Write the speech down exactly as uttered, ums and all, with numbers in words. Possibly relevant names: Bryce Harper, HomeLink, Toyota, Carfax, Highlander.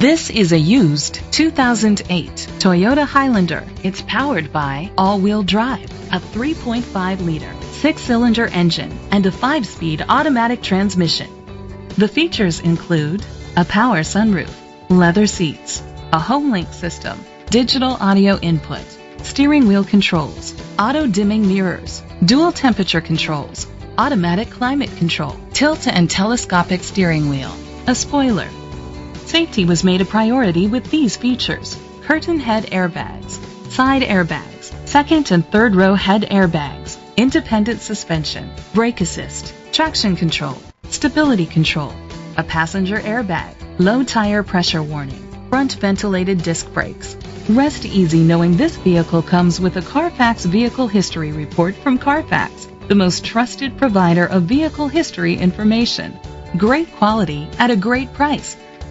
This is a used two thousand eight Toyota Highlander. It's powered by all-wheel drive, a three point five liter, six-cylinder engine, and a five-speed automatic transmission. The features include a power sunroof, leather seats, a HomeLink system, digital audio input, steering wheel controls, auto-dimming mirrors, dual temperature controls, automatic climate control, tilt and telescopic steering wheel, a spoiler. Safety was made a priority with these features: curtain head airbags, side airbags, second and third row head airbags, independent suspension, brake assist, traction control, stability control, a passenger airbag, low tire pressure warning, front ventilated disc brakes. Rest easy knowing this vehicle comes with a Carfax Vehicle History Report from Carfax, the most trusted provider of vehicle history information. Great quality at a great price.